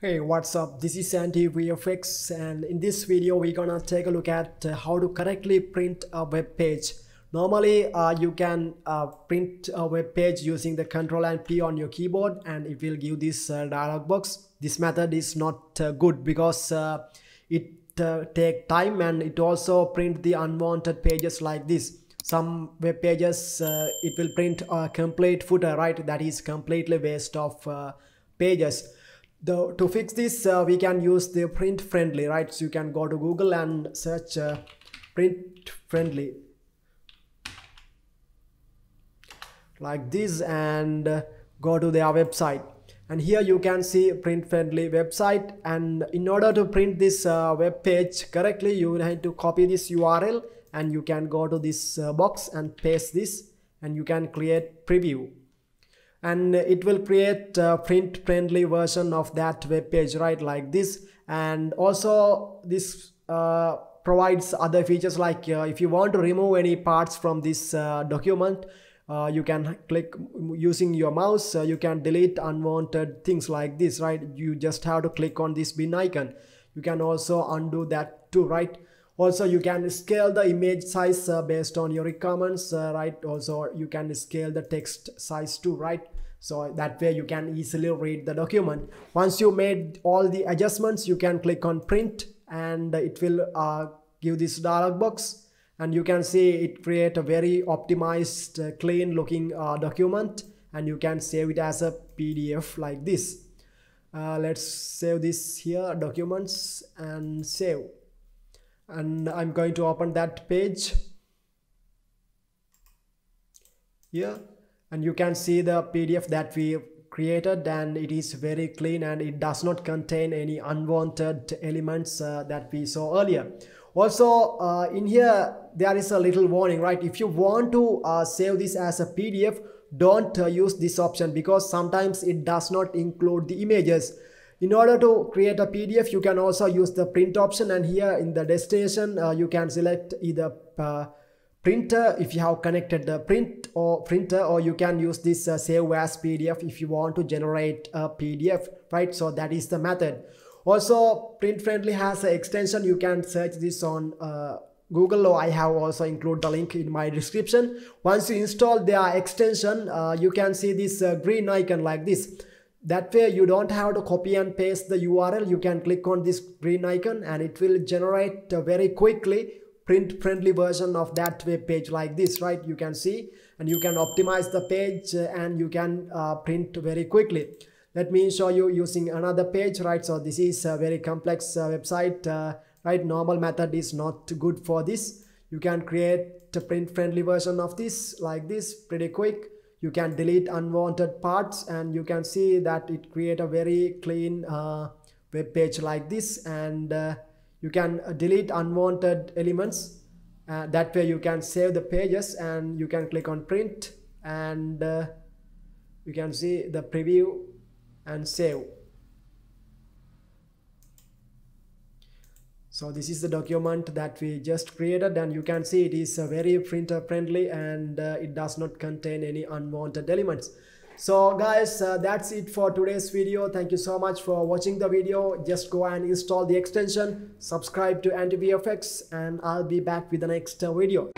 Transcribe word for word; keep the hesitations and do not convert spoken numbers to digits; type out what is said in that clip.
Hey, what's up? This is AntiVFX, and in this video we're gonna take a look at uh, how to correctly print a web page. Normally uh, you can uh, print a web page using the Control and P on your keyboard, and it will give this uh, dialog box. This method is not uh, good because uh, it uh, take time, and it also print the unwanted pages like this. Some web pages uh, it will print a complete footer, right? That is completely waste of uh, pages. The, to fix this, uh, we can use the print friendly, right? So you can go to Google and search uh, print friendly like this, and uh, go to their website. And here you can see print friendly website. And in order to print this uh, web page correctly, you will have to copy this U R L, and you can go to this uh, box and paste this, and you can create preview. And it will create a print friendly version of that web page, right, like this. And also this uh, provides other features, like uh, if you want to remove any parts from this uh, document, uh, you can click using your mouse. Uh, you can delete unwanted things like this, right? You just have to click on this bin icon. You can also undo that too, right? Also, you can scale the image size uh, based on your requirements, uh, right? Also, you can scale the text size too, right? So that way you can easily read the document. Once you made all the adjustments, you can click on print, and it will uh, give this dialog box. And you can see it create a very optimized, uh, clean looking uh, document, and you can save it as a P D F like this. Uh, let's save this here, documents, and save. And I'm going to open that page here, and you can see the P D F that we created, and it is very clean, and it does not contain any unwanted elements uh, that we saw earlier. Also uh, in here there is a little warning, right? If you want to uh, save this as a P D F, don't uh, use this option, because sometimes it does not include the images. In order to create a P D F, you can also use the print option, and here in the destination uh, you can select either uh, printer if you have connected the print or printer, or you can use this uh, save as P D F if you want to generate a P D F, right? So that is the method. Also, Print Friendly has an extension. You can search this on uh, Google, or I have also included the link in my description. Once you install their extension, uh, you can see this uh, green icon like this. That way you don't have to copy and paste the U R L. You can click on this green icon, and it will generate a very quickly print friendly version of that web page like this, right? You can see, and you can optimize the page, and you can uh, print very quickly. Let me show you using another page, right? So this is a very complex uh, website, uh, right? Normal method is not good for this. You can create a print friendly version of this like this pretty quick. You can delete unwanted parts, and you can see that it create a very clean uh, web page like this. And uh, you can delete unwanted elements. Uh, that way you can save the pages, and you can click on print, and uh, you can see the preview and save. So this is the document that we just created, and you can see it is uh, very printer friendly, and uh, it does not contain any unwanted elements. So guys, uh, that's it for today's video. Thank you so much for watching the video. Just go and install the extension, subscribe to AntiVFX, and I'll be back with the next uh, video.